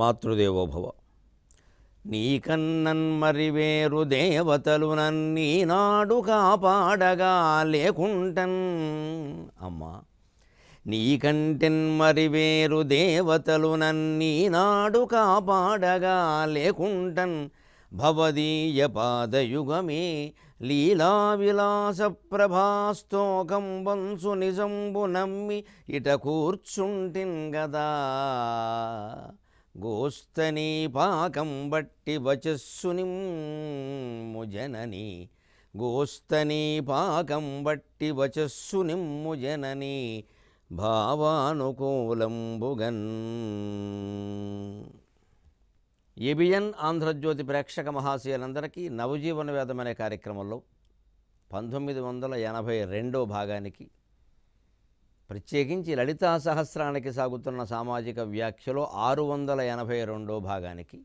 మాతృదేవోభవ. నీకన్నన్మరి వేరు దేవతలు నన్నీనాడు కాపాడగా లేకుంటన్ అమ్మా. నీకంటెన్ మరి వేరు దేవతలు నన్నీనాడు కాపాడగా లేకుంటన్ భవదీయ పాదయుగమే లీలా విలాస ప్రభాస్తోకం వంసు నిజంబు నమ్మి ఇట కూర్చుంటిన్ గదా. గోస్తనీ పాకం బట్టి వచస్సునిమ్ము జనని, గోస్తనీ పాకం బట్టి వచస్సునిమ్ము జనని భావానుకూలంబుగన్. ఏబిఎన్ ఆంధ్రజ్యోతి ప్రేక్షక మహాశయులందరికీ నవజీవన వేదం అనే కార్యక్రమంలో 1982 భాగానికి, ప్రత్యేకించి లలితా సహస్రానికి సాగుతున్న సామాజిక వ్యాఖ్యలో 682 భాగానికి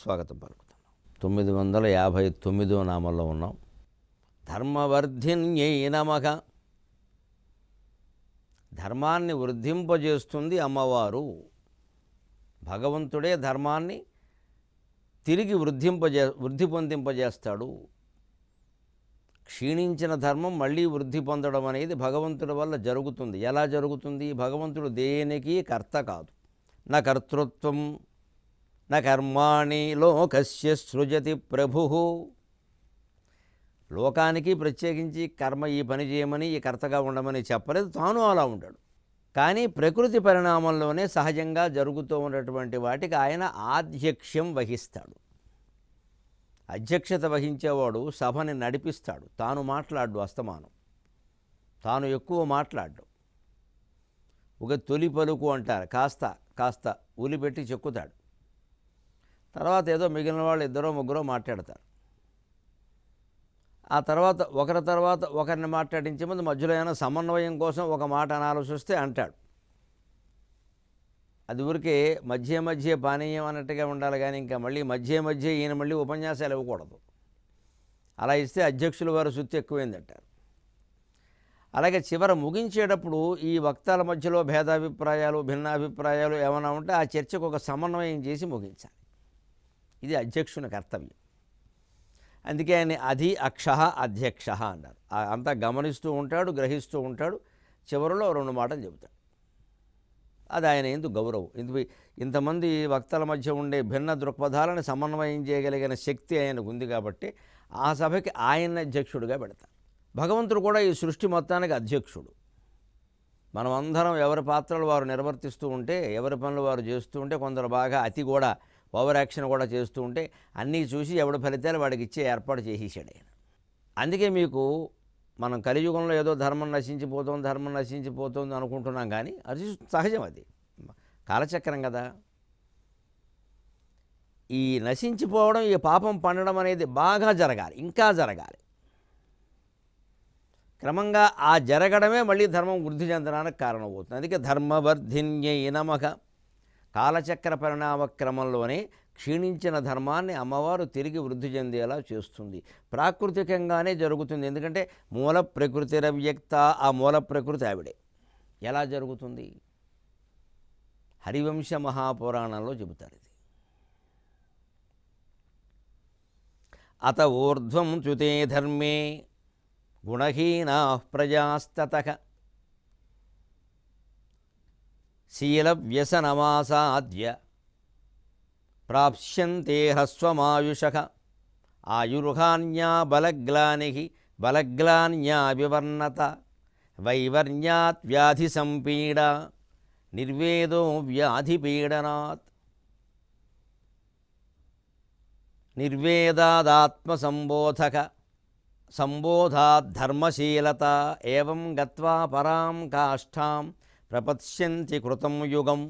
స్వాగతం పలుకుతున్నాం. 959 నామంలో ఉన్నాం. ధర్మవర్ధిన్యై నమః. ధర్మాన్ని వృద్ధింపజేస్తుంది అమ్మవారు. భగవంతుడే ధర్మాన్ని తిరిగి వృద్ధి పొందింపజేస్తాడు. క్షీణించిన ధర్మం మళ్ళీ వృద్ధి పొందడం అనేది భగవంతుడి వల్ల జరుగుతుంది. ఎలా జరుగుతుంది? భగవంతుడు దేనికి కర్త కాదు. నా కర్తృత్వం నా కర్మాణి లోకస్య సృజతి ప్రభు. లోకానికి ప్రత్యేకించి కర్మ ఈ పని చేయమని ఈ కర్తగా ఉండమని చెప్పలేదు, తాను అలా ఉంటాడు. కానీ ప్రకృతి పరిణామంలోనే సహజంగా జరుగుతూ ఉన్నటువంటి వాటికి ఆయన ఆధ్యక్ష్యం వహిస్తాడు. అధ్యక్షత వహించేవాడు సభని నడిపిస్తాడు. తాను మాట్లాడు అస్తమానం, తాను ఎక్కువ మాట్లాడు. ఒక తొలి పలుకు అంటారు, కాస్త కాస్త ఉలిపెట్టి చెక్కుతాడు. తర్వాత ఏదో మిగిలిన వాళ్ళు ఇద్దరో ముగ్గురో మాట్లాడతారు. ఆ తర్వాత ఒకరిని మాట్లాడించే ముందు మధ్యలో ఏమైనా సమన్వయం కోసం ఒక మాట అనాలోచిస్తే అంటాడు. అది ఊరికే మధ్య పానీయం అన్నట్టుగా ఉండాలి, కానీ ఇంకా మళ్ళీ మధ్య ఈయన మళ్ళీ ఉపన్యాసాలు ఇవ్వకూడదు. అలా ఇస్తే అధ్యక్షుల వారు సుత్తి ఎక్కువైంది అంటారు. అలాగే చివర ముగించేటప్పుడు ఈ వక్తాల మధ్యలో భేదాభిప్రాయాలు భిన్నాభిప్రాయాలు ఏమైనా ఉంటే ఆ చర్చకు ఒక సమన్వయం చేసి ముగించాలి. ఇది అధ్యక్షుని కర్తవ్యం. అందుకే ఆయన అధి అక్ష అధ్యక్ష అన్నారు. అంతా గమనిస్తూ ఉంటాడు, గ్రహిస్తూ ఉంటాడు. చివరిలో రెండు మాటలు చెబుతాడు. అది ఆయన ఎందుకు గౌరవం. ఇంతమంది వక్తల మధ్య ఉండే భిన్న దృక్పథాలను సమన్వయం చేయగలిగిన శక్తి ఆయనకు ఉంది కాబట్టి ఆ సభకి ఆయన అధ్యక్షుడిగా పెడతారు. భగవంతుడు కూడా ఈ సృష్టి మొత్తానికి అధ్యక్షుడు. మనం అందరం ఎవరి పాత్రలు వారు నిర్వర్తిస్తూ ఉంటే, ఎవరి పనులు వారు చేస్తూ ఉంటే, కొందరు బాగా అతి కూడా ఓవర్ యాక్షన్ కూడా చేస్తూ ఉంటే అన్నీ చూసి ఎవడి ఫలితాలు వాడికి ఇచ్చే ఏర్పాటు చేసేసాడు ఆయన. అందుకే మీకు మనం కలియుగంలో ఏదో ధర్మం నశించిపోతుంది అనుకుంటున్నాం, కానీ అది సహజం, అది కాలచక్రం కదా. ఈ నశించిపోవడం, ఈ పాపం పండడం అనేది బాగా జరగాలి, ఇంకా జరగాలి. క్రమంగా ఆ జరగడమే మళ్ళీ ధర్మం వృద్ధి చెందడానికి కారణమవుతుంది. అందుకే ధర్మవర్ధిన్యై నమః. కాలచక్ర పరిణామ క్రమంలోనే క్షీణించిన ధర్మాన్ని అమ్మవారు తిరిగి వృద్ధి చెందేలా చేస్తుంది. ప్రాకృతికంగానే జరుగుతుంది, ఎందుకంటే మూల ప్రకృతి రవ్యక్త. ఆ మూల ప్రకృతి ఆవిడే. ఎలా జరుగుతుంది? హరివంశ మహాపురాణంలో చెబుతారు ఇది. అత ఊర్ధ్వం చ్యుతే ధర్మే గుణహీనా ప్రజాస్తతః శీల వ్యసనమాసాద్య ప్రాప్స్యంతే హ్రస్వమాయుషః ఆయుర్హాన్యా బలగ్లానిః బలగ్లాన్యా వివర్ణత వైవర్ణ్యాత్ వ్యాధి సంపీడ నిర్వేదో వ్యాధి పీడనాత్ నిర్వేదాదాత్మ సంబోధక సంబోధాత్ ధర్మశీలత ఏవం గత్వా పరాం కాష్ఠాం ప్రపత్స్యంతి కృతం యుగం.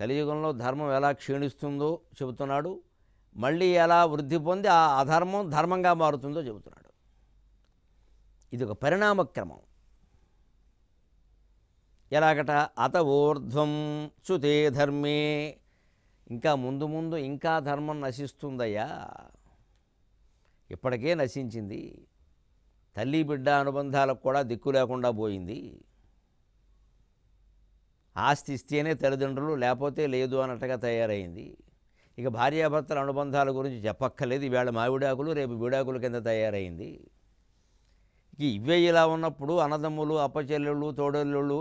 కలియుగంలో ధర్మం ఎలా క్షీణిస్తుందో చెబుతున్నాడు, మళ్ళీ ఎలా వృద్ధి పొంది ఆ అధర్మం ధర్మంగా మారుతుందో చెబుతున్నాడు. ఇది ఒక పరిణామక్రమం. ఎలాగట? అత ఊర్ధ్వం చ్యుతే ధర్మే. ఇంకా ముందు ముందు ఇంకా ధర్మం నశిస్తుందయ్యా. ఇప్పటికే నశించింది. తల్లి బిడ్డ అనుబంధాలకు కూడా దిక్కు లేకుండా పోయింది. ఆస్తి ఇస్తేనే తల్లిదండ్రులు లేకపోతే లేదు అన్నట్టుగా తయారైంది. ఇక భార్యాభర్తల అనుబంధాల గురించి చెప్పక్కర్లేదు, ఇవాళ మా విడాకులు రేపు విడాకుల కింద తయారైంది. ఇవే ఇలా ఉన్నప్పుడు అన్నదమ్ములు అప్పచెల్లెళ్ళు తోడెళ్ళు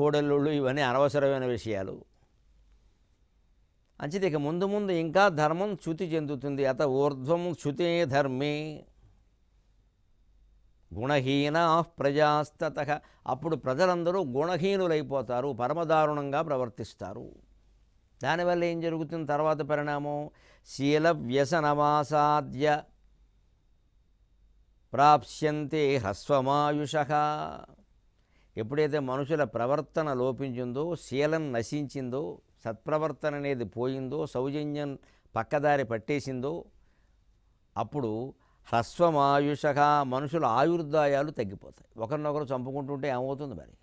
కోడెళ్ళు ఇవన్నీ అనవసరమైన విషయాలు. అంచేత ఇక ముందు ముందు ఇంకా ధర్మం చ్యుతి చెందుతుంది. అత ఊర్ధ్వం చ్యుతే ధర్మే గుణహీనా ప్రజాస్తత, అప్పుడు ప్రజలందరూ గుణహీనులైపోతారు, పరమదారుణంగా ప్రవర్తిస్తారు. దానివల్ల ఏం జరుగుతుంది తర్వాత పరిణామం? శీల వ్యసనమాసాద్య ప్రాప్స్యంతే హ్రస్వమాయుష. ఎప్పుడైతే మనుషుల ప్రవర్తన లోపించిందో, శీలం నశించిందో, సత్ప్రవర్తన అనేది పోయిందో, సౌజన్యం పక్కదారి పట్టేసిందో, అప్పుడు హ్రస్వమాయుష మనుషుల ఆయుర్దాయాలు తగ్గిపోతాయి. ఒకరినొకరు చంపుకుంటుంటే ఏమవుతుంది మరి?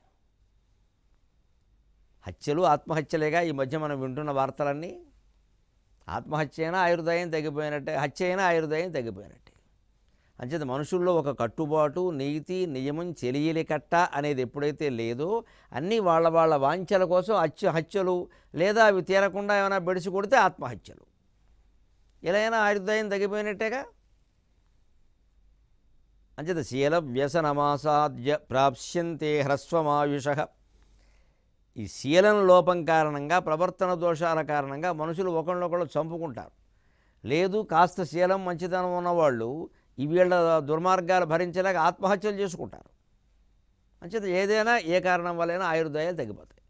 హత్యలు ఆత్మహత్యలేగా ఈ మధ్య మనం వింటున్న వార్తలన్నీ. ఆత్మహత్య అయినా ఆయుర్దాయం తగ్గిపోయినట్టే, హత్య అయినా ఆయుర్దాయం తగ్గిపోయినట్టే. అంచేత మనుషుల్లో ఒక కట్టుబాటు, నీతి, నియమం, చెలియలి కట్ట అనేది ఎప్పుడైతే లేదో, అన్నీ వాళ్ళ వాళ్ళ వాంఛల కోసం హత్యలు, లేదా అవి తీరకుండా ఏమైనా బెడిసి కొడితే ఆత్మహత్యలు. ఇలా అయినా ఆయుర్దాయం తగ్గిపోయినట్టేగా. అంచేత శీల వ్యసనమాసాద్య ప్రాప్స్యంతే హ్రస్వమాయుష. ఈ శీలం లోపం కారణంగా, ప్రవర్తన దోషాల కారణంగా మనుషులు ఒకళ్ళొకళ్ళు చంపుకుంటారు. లేదు కాస్త శీలం మంచితనం ఉన్నవాళ్ళు ఇవేళ్ళ దుర్మార్గాలు భరించలేక ఆత్మహత్యలు చేసుకుంటారు. అంచేత ఏదైనా ఏ కారణం వల్లైనా ఆయుర్దాయాలు తగ్గిపోతాయి.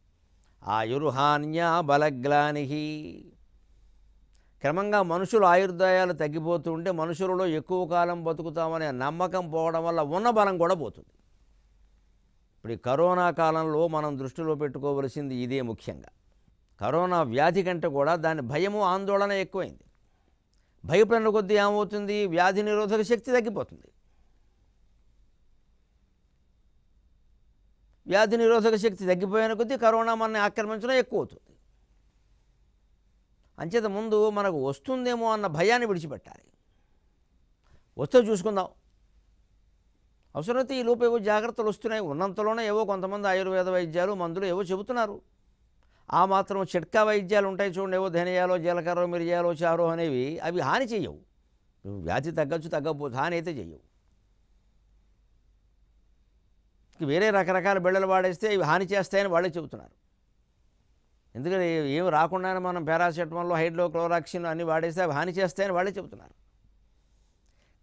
ఆయుర్హాన్య బలగ్లానిహి. క్రమంగా మనుషులు ఆయుర్దాయాలు తగ్గిపోతూ ఉంటే మనుషులలో ఎక్కువ కాలం బతుకుతామనే నమ్మకం పోవడం వల్ల ఉన్న బలం కూడా పోతుంది. ఇప్పుడు ఈ కరోనా కాలంలో మనం దృష్టిలో పెట్టుకోవలసింది ఇదే. ముఖ్యంగా కరోనా వ్యాధి కంటే కూడా దాని భయము, ఆందోళన ఎక్కువైంది. భయపడిన కొద్దీ ఏమవుతుంది? వ్యాధి నిరోధక శక్తి తగ్గిపోతుంది. వ్యాధి నిరోధక శక్తి తగ్గిపోయిన కొద్దీ కరోనా మనని ఆక్రమించడం ఎక్కువ అవుతుంది. అంచేత ముందు మనకు వస్తుందేమో అన్న భయాన్ని విడిచిపెట్టాలి. వస్తే చూసుకుందాం, అవసరమైతే ఈ లోపు ఏవో జాగ్రత్తలు వస్తున్నాయి. ఉన్నంతలోనే ఏవో కొంతమంది ఆయుర్వేద వైద్యాలు, మందులు ఏవో చెబుతున్నారు. ఆ మాత్రం చిట్కా వైద్యాలు ఉంటాయి చూడండి, ఏవో ధనియాలో, జీలకర్ర, మిరియాలో, చారో అనేవి. అవి హాని చేయవు. వ్యాధి తగ్గచ్చు, తగ్గకపోతే హాని అయితే చేయవు. వేరే రకరకాల బిళ్ళలు వాడేస్తే ఇవి హాని చేస్తాయని వాళ్ళే చెబుతున్నారు. ఎందుకంటే ఏమి రాకుండా మనం పారాసెటమాల్, హైడ్రోక్లోరాక్సిన్ అన్ని వాడేస్తే అవి హాని చేస్తాయని వాళ్ళే చెబుతున్నారు.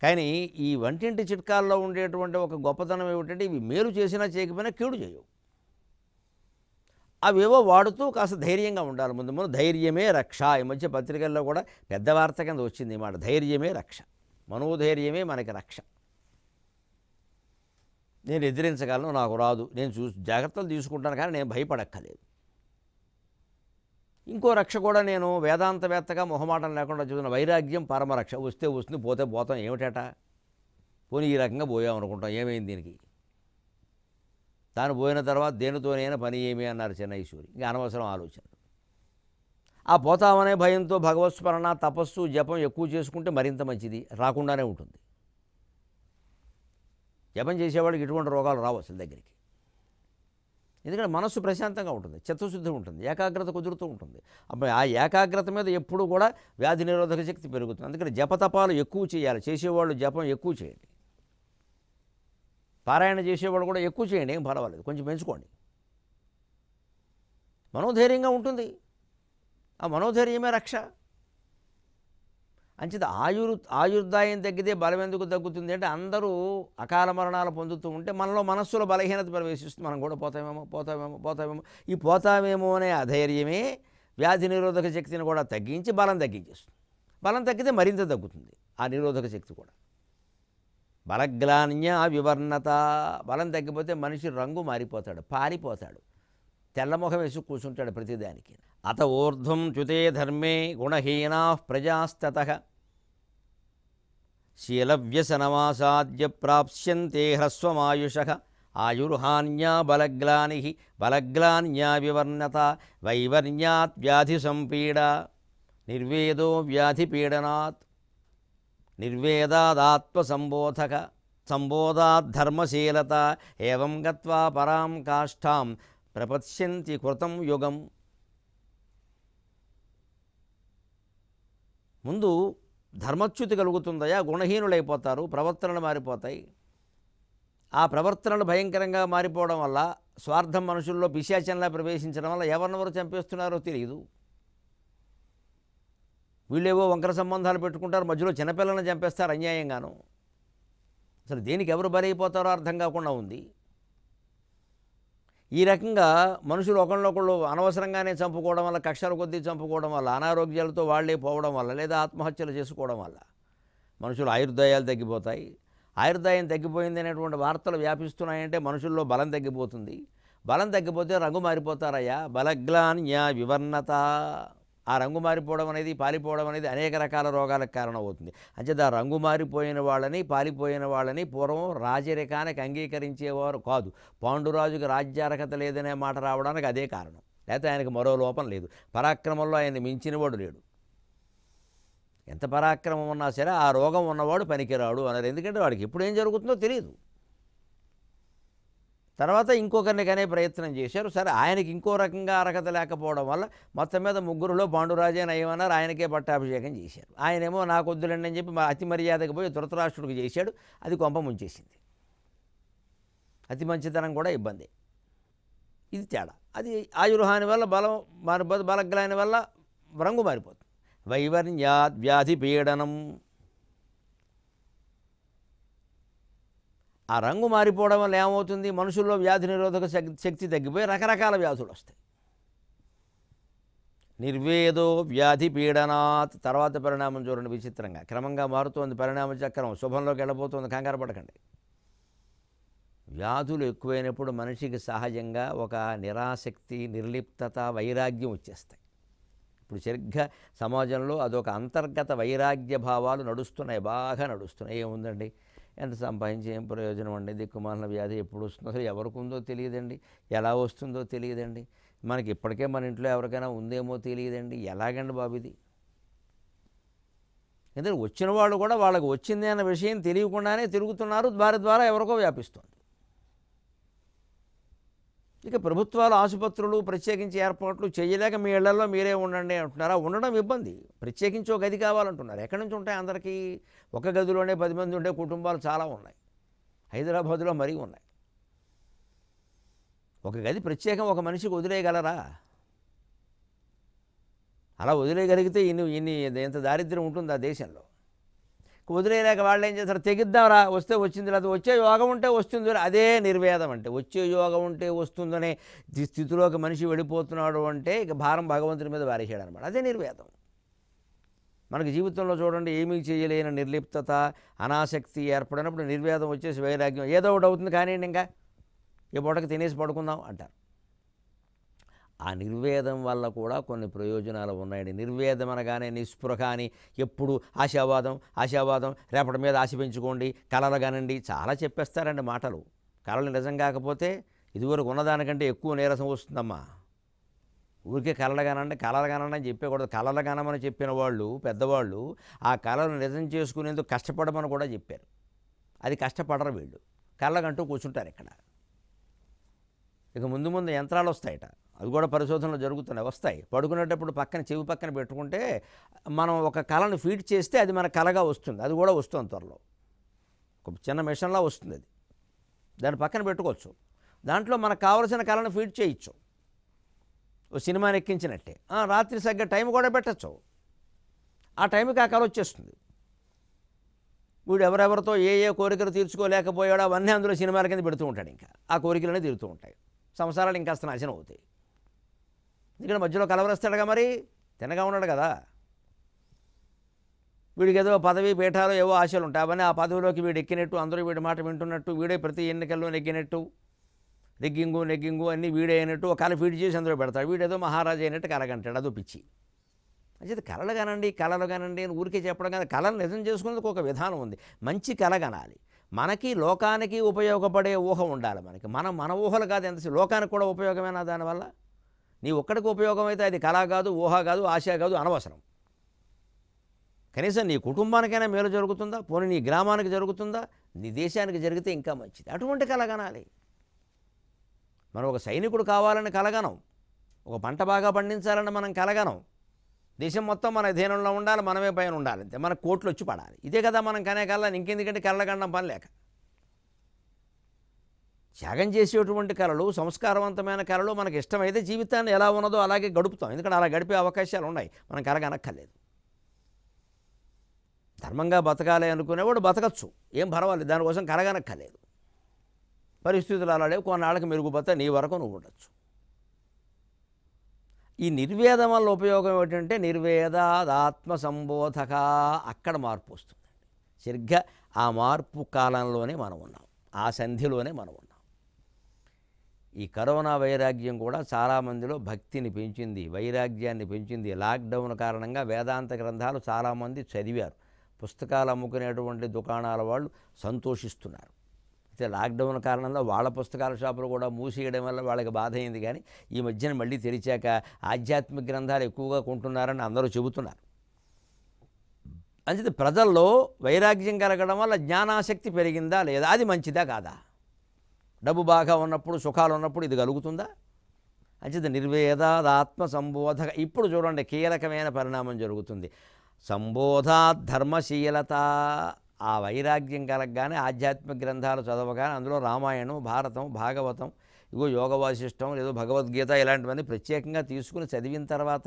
కానీ ఈ వంటింటి చిట్కాల్లో ఉండేటువంటి ఒక గొప్పతనం ఏమిటంటే ఇవి మేలు చేసినా చేయకపోయినా కీడు చేయవు. అవేవో వాడుతూ కాస్త ధైర్యంగా ఉండాలి. ముందు ముందు ధైర్యమే రక్ష. ఈ మధ్య పత్రికల్లో కూడా పెద్ద వార్త కింద వచ్చింది ఈ మాట, ధైర్యమే రక్ష. మనోధైర్యమే మనకి రక్ష. నేను ఎదిరించగలను, నాకు రాదు, నేను జాగ్రత్తలు తీసుకుంటాను, కానీ నేను భయపడక్కలేదు. ఇంకో రక్ష కూడా నేను వేదాంతవేత్తగా మొహమాటం లేకుండా చూసిన వైరాగ్యం పరమరక్ష. వస్తే వస్తుంది, పోతే పోతాం, ఏమిటట. పోనీ ఈ రకంగా పోయామనుకుంటాం, ఏమైంది దీనికి, తాను పోయిన తర్వాత దేనితోనైనా పని ఏమి అన్నారు చెన్నైశ్వరి. ఇంకా అనవసరం ఆలోచన. ఆ పోతామనే భయంతో భగవత్ స్మరణ, తపస్సు, జపం ఎక్కువ చేసుకుంటే మరింత మంచిది, రాకుండానే ఉంటుంది. జపం చేసేవాడికి ఎటువంటి రోగాలు రావు అసలు దగ్గరికి. ఎందుకంటే మనస్సు ప్రశాంతంగా ఉంటుంది, చిత్తశుద్ధి ఉంటుంది, ఏకాగ్రత కుదురుతూ ఉంటుంది. అప్పుడు ఆ ఏకాగ్రత మీద ఎప్పుడు కూడా వ్యాధి నిరోధక శక్తి పెరుగుతుంది. అందుకని జపతపాలు ఎక్కువ చేయాలి. చేసేవాళ్ళు జపం ఎక్కువ చేయండి, పారాయణ చేసేవాళ్ళు కూడా ఎక్కువ చేయండి, ఏం పర్వాలేదు, కొంచెం పెంచుకోండి. మనోధైర్యంగా ఉంటుంది. ఆ మనోధైర్యమే రక్ష. అంచేత ఆయుర్దాయం తగ్గితే బలం ఎందుకు తగ్గుతుంది అంటే, అందరూ అకాల మరణాలు పొందుతూ ఉంటే మనలో మనస్సులో బలహీనత ప్రవేశిస్తుంది. మనం కూడా పోతామేమో. ఈ పోతామేమో అనే అధైర్యమే వ్యాధి నిరోధక శక్తిని కూడా తగ్గించి బలం తగ్గించేస్తుంది. బలం తగ్గితే మరింత తగ్గుతుంది ఆ నిరోధక శక్తి కూడా. బలగ్లాన్య వివర్ణత. బలం తగ్గిపోతే మనిషి రంగు మారిపోతాడు, పారిపోతాడు, తెల్లముఖం వేసి కూర్చుంటాడు ప్రతిదానికి. అత ఊర్ధ్వం చ్యుతే ధర్మే గుణహీనా ప్రజాస్తత శీలవ్యసనమాసాద్య ప్రాప్స్యంతే హ్రస్వమాయుష ఆయుర్హాన్యా బలగ్లాని బలగ్లాన్యా వివర్ణత వైవర్ణ్యాత్ వ్యాధి సంపీడ నిర్వేదో వ్యాధిపీడనాత్ నిర్వేదాదాత్మసంబోధక సంబోధాద్ధర్మశీలత ఏవం గత్వా పరాం కాష్టాం ప్రపశ్యంతి కృతం యోగం. ముందు ధర్మచ్యుతి కలుగుతుందయా, గుణహీనులైపోతారు, ప్రవర్తనలు మారిపోతాయి. ఆ ప్రవర్తనలు భయంకరంగా మారిపోవడం వల్ల, స్వార్థం మనుషుల్లో పిశాచంలా ప్రవేశించడం వల్ల ఎవరినెవరు చంపేస్తున్నారో తెలియదు. వీళ్ళేవో వంకర సంబంధాలు పెట్టుకుంటారు, మధ్యలో చిన్నపిల్లలను చంపేస్తారు అన్యాయంగాను. అసలు దేనికి ఎవరు బలైపోతారో అర్థం కాకుండా ఉంది. ఈ రకంగా మనుషులు ఒకళ్ళొకళ్ళు అనవసరంగానే చంపుకోవడం వల్ల, కక్షల కొద్దీ చంపుకోవడం వల్ల, అనారోగ్యాలతో వాళ్ళే పోవడం వల్ల, లేదా ఆత్మహత్యలు చేసుకోవడం వల్ల మనుషులు ఆయుర్దాయాలు తగ్గిపోతాయి. ఆయుర్దాయం తగ్గిపోయింది అనేటువంటి వార్తలు వ్యాపిస్తున్నాయంటే మనుషుల్లో బలం తగ్గిపోతుంది. బలం తగ్గిపోతే రంగు మారిపోతారయ్యా, బలగ్లాన్య వివర్ణత. ఆ రంగు మారిపోవడం అనేది, పాలిపోవడం అనేది అనేక రకాల రోగాలకు కారణమవుతుంది. అంచేత రంగు మారిపోయిన వాళ్ళని, పాలిపోయిన వాళ్ళని పూర్వం రాజరికానికి అంగీకరించేవారు కాదు. పాండురాజుకి రాజ్యార్హత లేదనే మాట రావడానికి అదే కారణం. లేకపోతే ఆయనకు మరో లోపం లేదు, పరాక్రమంలో ఆయన మించినవాడు లేడు. ఎంత పరాక్రమం ఉన్నా సరే ఆ రోగం ఉన్నవాడు పనికిరాడు అన్నారు. ఎందుకంటే వాడికి ఎప్పుడు ఏం జరుగుతుందో తెలియదు. తర్వాత ఇంకొకరిని కనే ప్రయత్నం చేశారు. సరే, ఆయనకి ఇంకో రకంగా అర్హత లేకపోవడం వల్ల మొత్తం మీద ముగ్గురులో పాండురాజే నయమన్నారు, ఆయనకే పట్టాభిషేకం చేశారు. ఆయనేమో నాకు వద్దులండి అని చెప్పి అతి మర్యాదకు పోయి ధృతరాష్ట్రుడికి చేశాడు. అది కొంప ముంచేసింది. అతి మంచితనం కూడా ఇబ్బంది. ఇది తేడా. అది ఆయుర్హాని వల్ల బలం మారిపోతుంది, బలగ్లాని వల్ల రంగు మారిపోతుంది. వైవర్ణ్యాత్ వ్యాధి పీడనం. ఆ రంగు మారిపోవడం వల్ల ఏమవుతుంది, మనుషుల్లో వ్యాధి నిరోధక శక్తి తగ్గిపోయి రకరకాల వ్యాధులు వస్తాయి. నిర్వేదో వ్యాధి పీడనాత్. తర్వాత పరిణామం చూడండి, విచిత్రంగా క్రమంగా మారుతోంది పరిణామ చక్రం. శుభంలోకి వెళ్ళబోతోంది, కంగారు పడకండి. వ్యాధులు ఎక్కువైనప్పుడు మనిషికి సహజంగా ఒక నిరాసక్తి, నిర్లిప్తత, వైరాగ్యం వచ్చేస్తాయి. ఇప్పుడు సరిగ్గా సమాజంలో అదొక అంతర్గత వైరాగ్య భావాలు నడుస్తున్నాయి, బాగా నడుస్తున్నాయి. ఏముందండి, ఎంత సంపాదించి ఏం ప్రయోజనం అండి, దిక్కుమాలిన వ్యాధి ఎప్పుడు వస్తుందో అసలు ఎవరికి ఉందో తెలియదండి, ఎలా వస్తుందో తెలియదండి, మనకి ఇప్పటికే మన ఇంట్లో ఎవరికైనా ఉందేమో తెలియదండి, ఎలాగండి బాబు ఇది. ఎందుకంటే వచ్చిన వాళ్ళు కూడా వాళ్ళకు వచ్చింది అన్న విషయం తెలియకుండానే తిరుగుతున్నారు, వారి ద్వారా ఎవరికో వ్యాపిస్తుంది. ఇక ప్రభుత్వాలు, ఆసుపత్రులు ప్రత్యేకించి ఏర్పాట్లు చేయలేక మీ ఇళ్లలో మీరే ఉండండి అంటున్నారా? ఉండడం ఇబ్బంది. ప్రత్యేకించి ఒక గది కావాలంటున్నారు. ఎక్కడి నుంచి ఉంటాయి? అందరికీ ఒక గదిలోనే 10 మంది ఉండే కుటుంబాలు చాలా ఉన్నాయి. హైదరాబాదులో మరీ ఉన్నాయి. ఒక గది ప్రత్యేకం ఒక మనిషికి వదిలేయగలరా? అలా వదిలేయగలిగితే ఎంత దారిద్ర్యం ఉంటుంది ఆ దేశంలో. వదిలేయలేక వాళ్ళు ఏం చేస్తారు, తెగిద్దాంరా వస్తే వచ్చింది, లేదా వచ్చే యోగం ఉంటే వస్తుంది. అదే నిర్వేదం అంటే, వచ్చే యోగం ఉంటే వస్తుందనే స్థితిలోకి మనిషి వెళ్ళిపోతున్నాడు అంటే ఇక భారం భగవంతుని మీద వారేసాడు అనమాట. అదే నిర్వేదం. మనకి జీవితంలో చూడండి, ఏమీ చేయలేని నిర్లిప్తత, అనాసక్తి ఏర్పడినప్పుడు నిర్వేదం వచ్చేసి వైరాగ్యం, ఏదో ఒకటి అవుతుంది కానీ ఇంకా ఈ పూటకి తినేసి పడుకుందాం అంటారు. ఆ నిర్వేదం వల్ల కూడా కొన్ని ప్రయోజనాలు ఉన్నాయండి. నిర్వేదం అనగానే నిస్పృహ అని, ఎప్పుడు ఆశావాదం ఆశావాదం, రేపటి మీద ఆశ పెంచుకోండి, కళలు కానండి, చాలా చెప్పేస్తారండి మాటలు. కళలు నిజం కాకపోతే ఇదివరకు ఉన్నదానికంటే ఎక్కువ నీరసం వస్తుందమ్మా. ఊరికే కళలు కానండి కళలు కానండి అని చెప్పేకూడదు. కళలు కానమని చెప్పిన వాళ్ళు పెద్దవాళ్ళు ఆ కళలను నిజం చేసుకునేందుకు కష్టపడమని కూడా చెప్పారు. అది కష్టపడరు వీళ్ళు, కళ్ళకంటూ కూర్చుంటారు ఇక్కడ. ఇక ముందు ముందు యంత్రాలు వస్తాయట, అవి కూడా పరిశోధనలు జరుగుతున్నాయి, వస్తాయి. పడుకునేటప్పుడు పక్కన చెవి పక్కన పెట్టుకుంటే మనం ఒక కళను ఫీడ్ చేస్తే అది మన కళగా వస్తుంది. అది కూడా వస్తుంది త్వరలో, ఒక చిన్న మిషన్లా వస్తుంది. అది దాన్ని పక్కన పెట్టుకోవచ్చు, దాంట్లో మనకు కావలసిన కళను ఫీడ్ చేయొచ్చు. ఓ సినిమాని ఎక్కించినట్టే రాత్రి సరిగ్గా టైం కూడా పెట్టచ్చు. ఆ టైంకి ఆ కళ వచ్చేస్తుంది. వీడు ఎవరెవరితో ఏ కోరికలు తీర్చుకోలేకపోయాడో అవన్నీ అందులో సినిమాల కింద పెడుతూ ఉంటాడు. ఇంకా ఆ కోరికలనే తీరుతూ ఉంటాయి, సంసారాలు ఇంకాస్త నాశనం అవుతాయి. ఇక్కడ మధ్యలో కలవరస్తాడుగా, మరి తినగా ఉన్నాడు కదా. వీడికి ఏదో పదవి పీఠాలు ఏవో ఆశలు ఉంటాయి, అవన్నీ ఆ పదవిలోకి వీడు ఎక్కినట్టు, అందరూ వీడి మాట వింటున్నట్టు, వీడే ప్రతి ఎన్నికల్లో నెగ్గినట్టు, నెగ్గింగు అన్నీ వీడే అయినట్టు ఒక కళ ఫీడ్ చేసి అందరూ పెడతాడు. వీడేదో మహారాజు అయినట్టు కలగంటాడు, అదో పిచ్చి. అంటే కళలు కానండి కళలు కానండి అని ఊరికే చెప్పడం కానీ కళలు నిజం చేసుకునేందుకు ఒక విధానం ఉంది. మంచి కళ కనాలి, మనకి లోకానికి ఉపయోగపడే ఊహ ఉండాలి. మనకి మన ఊహలు కాదు, ఎంతసేపు లోకానికి కూడా ఉపయోగమేనా? దానివల్ల నీ ఒక్కడికి ఉపయోగం అయితే అది కళ కాదు, ఊహ కాదు, ఆశ కాదు, అనవసరం. కనీసం నీ కుటుంబానికైనా మేలు జరుగుతుందా? పోనీ నీ గ్రామానికి జరుగుతుందా? నీ దేశానికి జరిగితే ఇంకా మంచిది. అటువంటి కళ కనాలి. మనం ఒక సైనికుడు కావాలని కలగనం, ఒక పంట బాగా పండించాలని మనం కలగనం, దేశం మొత్తం మన అధీనంలో ఉండాలి, మనమే పైన ఉండాలి, అంతే మన కోట్లు వచ్చి పడాలి. ఇదే కదా మనం కనే కళ, ఇంకెందుకంటే కళ్ళగండం పని లేక. త్యాగం చేసేటువంటి కళలు, సంస్కారవంతమైన కళలు మనకి ఇష్టమైతే జీవితాన్ని ఎలా ఉన్నదో అలాగే గడుపుతాం, ఎందుకంటే అలా గడిపే అవకాశాలు ఉన్నాయి, మనం కలగనక్కర్లేదు. ధర్మంగా బతకాలి అనుకునేవాడు బతకచ్చు, ఏం పర్వాలేదు, దానికోసం కలగనక్కర్లేదు. పరిస్థితులు అలా లేవు, కొన్నాళ్ళకి మెరుగుపోతే నీ వరకు నువ్వు ఉండొచ్చు. ఈ నిర్వేదం వల్ల ఉపయోగం ఏమిటంటే నిర్వేదాదాత్మ సంబోధక, అక్కడ మార్పు వస్తుందండి. సరిగ్గా ఆ మార్పు కాలంలోనే మనం ఉన్నాం, ఆ సంధిలోనే మనం ఉన్నాం. ఈ కరోనా వైరాగ్యం కూడా చాలామందిలో భక్తిని పెంచింది, వైరాగ్యాన్ని పెంచింది. లాక్డౌన్ కారణంగా వేదాంత గ్రంథాలు చాలామంది చదివారు, పుస్తకాలు అమ్ముకునేటువంటి దుకాణాల వాళ్ళు సంతోషిస్తున్నారు. అయితే లాక్డౌన్ కారణంగా వాళ్ళ పుస్తకాల షాపులు కూడా మూసేయడం వల్ల వాళ్ళకి బాధ అయింది, కానీ ఈ మధ్యన మళ్ళీ తెరిచాక ఆధ్యాత్మిక గ్రంథాలు ఎక్కువగా కొంటున్నారని అందరూ చెబుతున్నారు. అంచేత ప్రజల్లో వైరాగ్యం కలగడం వల్ల జ్ఞానాసక్తి పెరిగిందా లేదా, అది మంచిదా కాదా, డబ్బు బాగా ఉన్నప్పుడు సుఖాలు ఉన్నప్పుడు ఇది కలుగుతుందా? అంచేత నిర్వేదాత్మ సంబోధక. ఇప్పుడు చూడండి కీలకమైన పరిణామం జరుగుతుంది, సంబోధా ధర్మశీలత. ఆ వైరాగ్యం కలగగానే ఆధ్యాత్మిక గ్రంథాలు చదవగానే అందులో రామాయణం, భారతం, భాగవతం, ఇగో యోగ వాసిష్టం, ఏదో భగవద్గీత ఇలాంటివన్నీ ప్రత్యేకంగా తీసుకుని చదివిన తర్వాత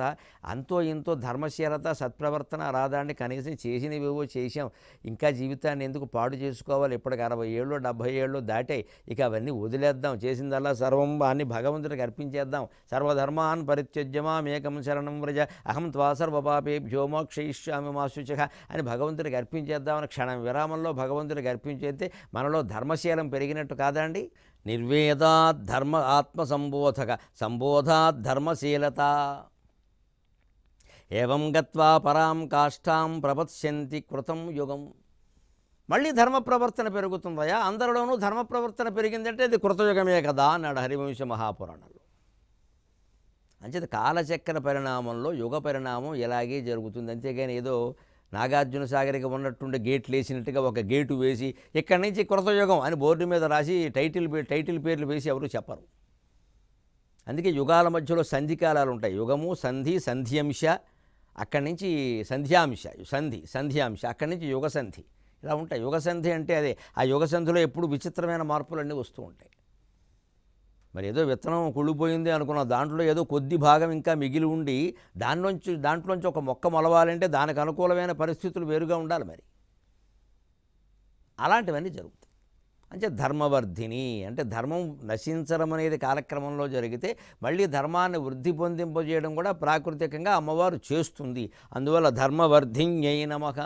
అంతో ఇంతో ధర్మశీలత, సత్ప్రవర్తన రాదాన్ని కనీసం చేసినవేవో చేసాం, ఇంకా జీవితాన్ని ఎందుకు పాడు చేసుకోవాలి, ఇప్పటికి 60 ఏళ్ళు 70 ఏళ్ళు దాటాయి, ఇక అవన్నీ వదిలేద్దాం, చేసిందల్లా సర్వం అన్ని భగవంతుడికి అర్పించేద్దాం. సర్వధర్మాన్ పరిత్యజ్యమా మేకం శరణం వ్రజ అహం త్వా సర్వపాపేభ్యో మోక్షయిష్యామి మా శుచః అని భగవంతుడికి అర్పించేద్దామని క్షణం విరామంలో భగవంతుడికి అర్పించేస్తే మనలో ధర్మశీలం పెరిగినట్టు కాదండి. నిర్వేదాత్ ధర్మ ఆత్మ సంబోధక సంబోధాత్ ధర్మశీలత. ఏవం గత్వా పరాం కాష్టాం ప్రపత్స్యంతి కృతం యుగం. మళ్ళీ ధర్మ ప్రవర్తన పెరుగుతుందయా, అందరిలోనూ ధర్మ ప్రవర్తన పెరిగిందంటే అది కృతయుగమే కదా అన్నాడు హరివంశ మహాపురాణంలో. అంచేత కాలచక్ర పరిణామంలో యుగ పరిణామం ఇలాగే జరుగుతుంది. అంతేగాని ఏదో నాగార్జున సాగర్కి ఉన్నట్టుండే గేట్లు వేసినట్టుగా ఒక గేటు వేసి ఇక్కడి నుంచి కృతయుగం అని బోర్డు మీద రాసి టైటిల్ పేర్లు వేసి ఎవరు చెప్పరు. అందుకే యుగాల మధ్యలో సంధికాలాలు ఉంటాయి, యుగము, సంధి, సంధ్యాంశ, అక్కడి నుంచి సంధ్యాంశ, సంధి, సంధ్యాంశ, అక్కడి నుంచి యుగ సంధి, ఇలా ఉంటాయి. యుగ సంధి అంటే అదే, ఆ యుగ సంధిలో ఎప్పుడు విచిత్రమైన మార్పులన్నీ వస్తూ ఉంటాయి. మరి ఏదో విత్తనం కుళ్ళిపోయింది అనుకున్నాం, దాంట్లో ఏదో కొద్ది భాగం ఇంకా మిగిలి ఉండి దాంట్లోంచి ఒక మొక్క మొలవాలంటే దానికి అనుకూలమైన పరిస్థితులు వేరుగా ఉండాలి. మరి అలాంటివన్నీ జరుగుతాయి. అంటే ధర్మవర్ధిని అంటే ధర్మం నశించడం అనేది కాలక్రమంలో జరిగితే మళ్ళీ ధర్మాన్ని వృద్ధి పొందింపజేయడం కూడా ప్రాకృతికంగా అమ్మవారు చేస్తుంది. అందువల్ల ధర్మవర్ధిన్యై నమః.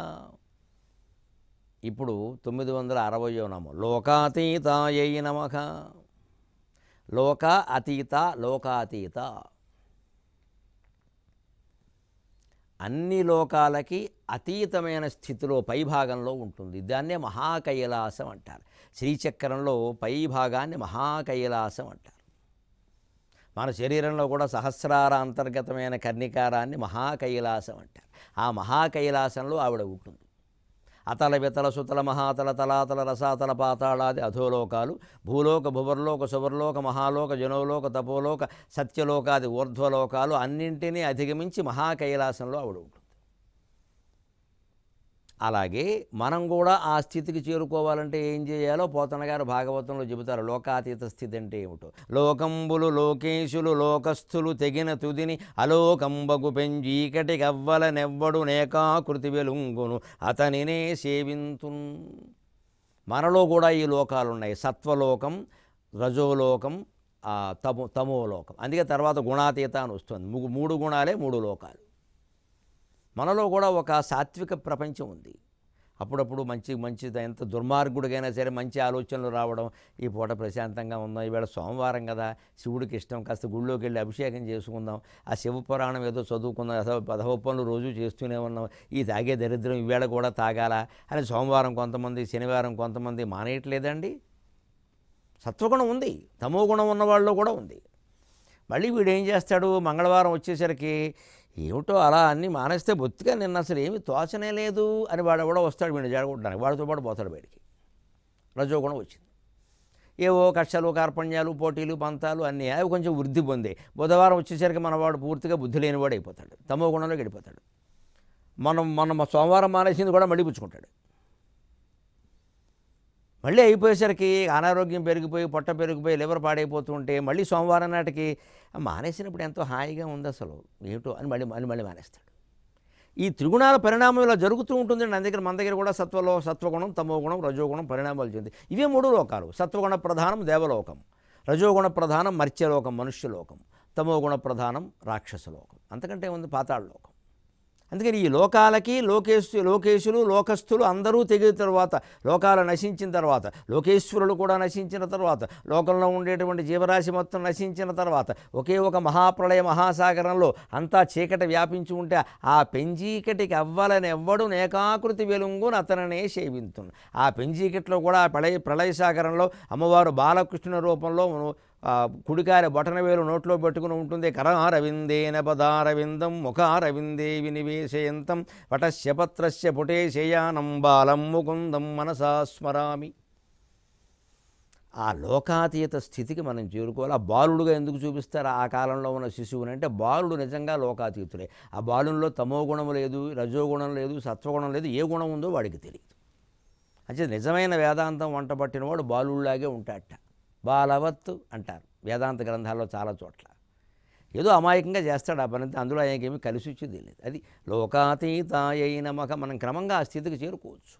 ఇప్పుడు 960వ నామం లోకాతీతాయై నమః. లోక అతీత, లోకాతీత, అన్ని లోకాలకి అతీతమైన స్థితిలో పైభాగంలో ఉంటుంది, దాన్నే మహాకైలాసం అంటారు. శ్రీచక్రంలో పైభాగాన్ని మహాకైలాసం అంటారు. మన శరీరంలో కూడా సహస్రార అంతర్గతమైన కర్ణికారాన్ని మహాకైలాసం అంటారు. ఆ మహాకైలాసంలో ఆవిడ ఉంటుంది. అతల వితల సుతల మహాతల తలాతల రసాతల పాతాళాది అధోలోకాలు, భూలోక భువర్లోక సువర్లోక మహాలోక జనోలోక తపోలోక సత్యలోకాది ఊర్ధ్వలోకాలు అన్నింటినీ అధిగమించి మహాకైలాసంలో ఆవిడ ఉంటుంది. అలాగే మనం కూడా ఆ స్థితికి చేరుకోవాలంటే ఏం చేయాలో పోతనగారు భాగవతంలో చెబుతారు. లోకాతీత స్థితి అంటే ఏమిటో, లోకంబులు లోకేశులు లోకస్థులు తెగిన తుదిని అలోకంబగు పెంజీకటి కవ్వల నెవ్వడు నేకాకృతి వెలుంగును అతనినే సేవింతున్. మనలో కూడా ఈ లోకాలు ఉన్నాయి, సత్వలోకం, రజోలోకం, తమోలోకం. అందుకే తర్వాత గుణాతీత అని వస్తుంది, 3 గుణాలే 3 లోకాలు. మనలో కూడా ఒక సాత్విక ప్రపంచం ఉంది. అప్పుడప్పుడు మంచి ఎంత దుర్మార్గుడికైనా సరే మంచి ఆలోచనలు రావడం, ఈ పూట ప్రశాంతంగా ఉందాం, ఈవేళ సోమవారం కదా, శివుడికి ఇష్టం, కాస్త గుళ్ళోకి వెళ్ళి అభిషేకం చేసుకుందాం, ఆ శివపురాణం ఏదో చదువుకుందాం, 10 పనులు రోజు చేస్తూనే ఉన్నాం, ఈ తాగే దరిద్రం ఈవేళ కూడా తాగాలా అని సోమవారం కొంతమంది, శనివారం కొంతమంది మానేయట్లేదండి. సత్వగుణం ఉంది, తమో గుణం ఉన్న వాళ్ళలో కూడా ఉంది. మళ్ళీ వీడు ఏం చేస్తాడు, మంగళవారం వచ్చేసరికి ఏమిటో అలా అన్నీ మానేస్తే బొత్తిగా నిన్న అసలు ఏమి తోచనే లేదు అని వాడు కూడా వస్తాడు, వీడిని జడగొట్టడానికి వాడితో పాటు పోతాడు బయటికి, రజోగుణం వచ్చింది. ఏవో కక్షలు కార్పణ్యాలు పోటీలు పంతాలు అన్నీ అవి కొంచెం వృద్ధి పొందాయి. బుధవారం వచ్చేసరికి మనవాడు పూర్తిగా బుద్ధి లేనివాడు అయిపోతాడు, తమో గుణంలోకి వెళ్ళిపోతాడు. మనం సోమవారం మానేసింది కూడా మళ్ళీ పుచ్చుకుంటాడు. మళ్ళీ అయిపోయేసరికి అనారోగ్యం పెరిగిపోయి పొట్ట పెరిగిపోయి లివర్ పాడైపోతుంటే మళ్ళీ సోమవారం నాటికి మానేసినప్పుడు ఎంతో హాయిగా ఉంది అసలు ఏమిటో అని మళ్ళీ మానేస్తాడు. ఈ త్రిగుణాల పరిణామం ఇలా జరుగుతూ ఉంటుందండి. మన దగ్గర కూడా సత్వలో సత్వగుణం, తమోగుణం, రజోగుణం పరిణామాలు చెంది ఇవే మూడు లోకాలు. సత్వగుణ ప్రధానం దేవలోకం, రజోగుణ ప్రధానం మర్త్యలోకం మనుష్యలోకం, తమోగుణ ప్రధానం రాక్షసలోకం, అంతకంటే ఉంది పాతాళ లోకం. అందుకని ఈ లోకాలకి లోకేశులు లోకస్థులు అందరూ తెగిన తర్వాత, లోకాలు నశించిన తర్వాత, లోకేశ్వరులు కూడా నశించిన తర్వాత, లోకంలో ఉండేటువంటి జీవరాశి మొత్తం నశించిన తర్వాత ఒకే ఒక మహాప్రళయ మహాసాగరంలో అంతా చీకటి వ్యాపించి ఉంటే ఆ పెంజీకటికి అవ్వాలని ఎవ్వడు నేకాకృతి వెలుంగును అతననే సేవింతును. ఆ పెంజీకటిలో కూడా ఆ ప్రళయ సాగరంలో అమ్మవారు బాలకృష్ణ రూపంలో కుడికార బొటనవేలు నోట్లో పెట్టుకుని ఉంటుంది. కరారవిందేన పదారవిందం ముఖారవిందే వినివేశయంతం వటశ్యపత్రస్య పుటేశయానం బాలం ముకుందం మనసాస్మరామి. ఆ లోకాతీత స్థితికి మనం చేరుకోవాలి. ఆ బాలుడుగా ఎందుకు చూపిస్తారు ఆ కాలంలో ఉన్న శిశువుని? అంటే బాలుడు నిజంగా లోకాతీతుడే. ఆ బాలుల్లో తమో గుణం లేదు, రజోగుణం లేదు, సత్వగుణం లేదు, ఏ గుణం ఉందో వాడికి తెలియదు. అంటే నిజమైన వేదాంతం వంట పట్టినవాడు బాలుడిలాగే ఉంటాడట. బాలవత్తు అంటారు వేదాంత గ్రంథాల్లో చాలా చోట్ల. ఏదో అమాయకంగా చేస్తాడు ఆ పని, అందులో ఆయనకేమీ కలిసి వచ్చేది లేదు. అది లోకాతీతాయైనమక. మనం క్రమంగా ఆ స్థితికి చేరుకోవచ్చు.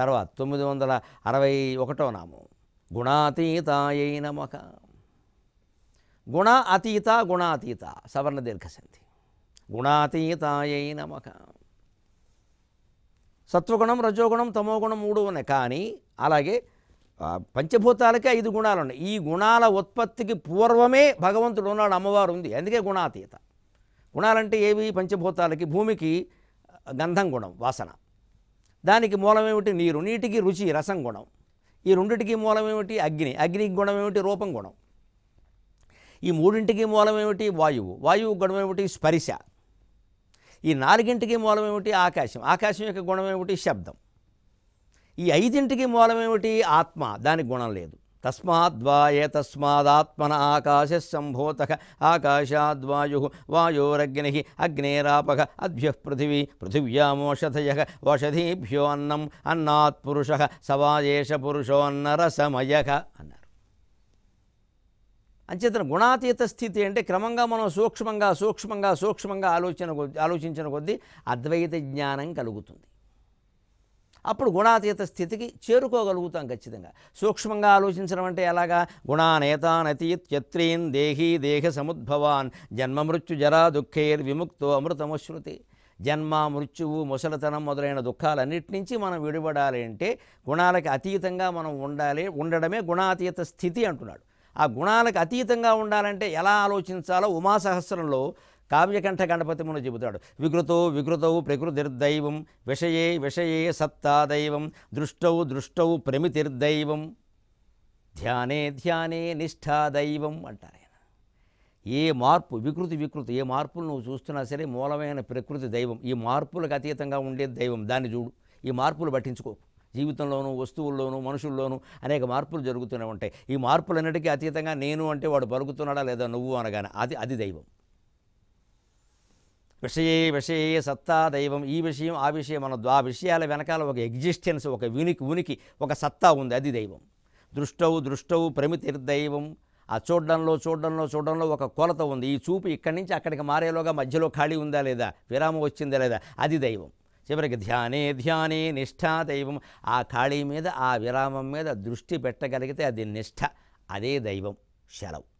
తర్వాత 961వ నామం గుణాతీతాయైనమక. గుణ అతీత, గుణాతీత సవర్ణ దీర్ఘసంధి. గుణాతీతాయైనమక. సత్వగుణం, రజోగుణం, తమోగుణం మూడు ఉన్నాయి. కానీ అలాగే పంచభూతాలకే 5 గుణాలు ఉన్నాయి. ఈ గుణాల ఉత్పత్తికి పూర్వమే భగవంతుడు ఉన్నాడు, అమ్మవారు ఉంది. అందుకే గుణాతీత. గుణాలంటే ఏవి? పంచభూతాలకి భూమికి గంధం గుణం, వాసన. దానికి మూలమేమిటి? నీరు. నీటికి రుచి, రసం గుణం. ఈ రెండింటికి మూలమేమిటి? అగ్ని. అగ్నికి గుణం ఏమిటి? రూపం గుణం. ఈ మూడింటికి మూలమేమిటి? వాయువు. వాయువు గుణం ఏమిటి? స్పరిశ. ఈ 4ంటికి మూలమేమిటి? ఆకాశం. ఆకాశం యొక్క గుణం ఏమిటి? శబ్దం. ఈ 5ంటికి మూలమేమిటి? ఆత్మ. దానికి గుణం లేదు. తస్మాద్వాయే తస్మాదాత్మన ఆకాశ సంభూత ఆకాశాద్వాయు వాయోరగ్ని అగ్నేరాపక అద్భ్యః పృథివీ పృథివ్యామోషధయ ఓషధీభ్యో అన్నం అన్నాత్ పురుషః సవాయేష పురుషోన్నరసమయః అన్నారు. అంచేతన గుణాతీత స్థితి అంటే క్రమంగా మనం సూక్ష్మంగా సూక్ష్మంగా సూక్ష్మంగా ఆలోచించిన కొద్దీ అద్వైత జ్ఞానం కలుగుతుంది. అప్పుడు గుణాతీత స్థితికి చేరుకోగలుగుతాం ఖచ్చితంగా. సూక్ష్మంగా ఆలోచించడం అంటే ఎలాగా? గుణానేతానతీత్యత్రీన్ దేహీ దేహ సముద్భవాన్ జన్మ మృత్యు జరా దుఃఖేర్ విముక్తో అమృతమశ్రుతి. జన్మ, మృత్యువు, ముసలితనం మొదలైన దుఃఖాలన్నిటి నుంచి మనం విడిపడాలి అంటే గుణాలకి అతీతంగా మనం ఉండడమే గుణాతీత స్థితి అంటున్నాడు. ఆ గుణాలకు అతీతంగా ఉండాలంటే ఎలా ఆలోచించాలో ఉమాసహస్రంలో కావ్యకంఠ గణపతి మును చెబుతాడు. వికృతో వికృతౌ ప్రకృతిర్దైవం విషయే విషయే సత్తా దైవం దృష్టౌ దృష్టౌ ప్రమితిర్దైవం ధ్యానే ధ్యానే నిష్ఠా దైవం అంటారు. ఏ మార్పు, వికృతి వికృతి, ఏ మార్పులు నువ్వు చూస్తున్నా సరే మూలమైన ప్రకృతి దైవం. ఈ మార్పులకు అతీతంగా ఉండే దైవం దాన్ని చూడు. ఈ మార్పులు పట్టించుకో. జీవితంలోనూ వస్తువుల్లోనూ మనుషుల్లోనూ అనేక మార్పులు జరుగుతూనే ఉంటాయి. ఈ మార్పులన్నిటికీ అతీతంగా నేను అంటే వాడు పలుకుతున్నాడా లేదా? నువ్వు అనగానే అది దైవం. విషయే విషయే సత్తా దైవం. ఈ విషయం, ఆ విషయం, మన ఆ విషయాల వెనకాల ఒక ఎగ్జిస్టెన్స్, ఒక ఉనికి, ఒక సత్తా ఉంది, అది దైవం. దృష్టౌ దృష్టౌ ప్రమితిర్దైవం. ఆ చూడడంలో ఒక కొలత ఉంది. ఈ చూపు ఇక్కడి నుంచి అక్కడికి మారేలోగా మధ్యలో ఖాళీ ఉందా లేదా, విరామం వచ్చిందా లేదా, అది దైవం. చివరికి ధ్యానే ధ్యానే నిష్ఠా దైవం. ఆ ఖాళీ మీద, ఆ విరామం మీద దృష్టి పెట్టగలిగితే అది నిష్ఠ, అదే దైవం. సెలవు.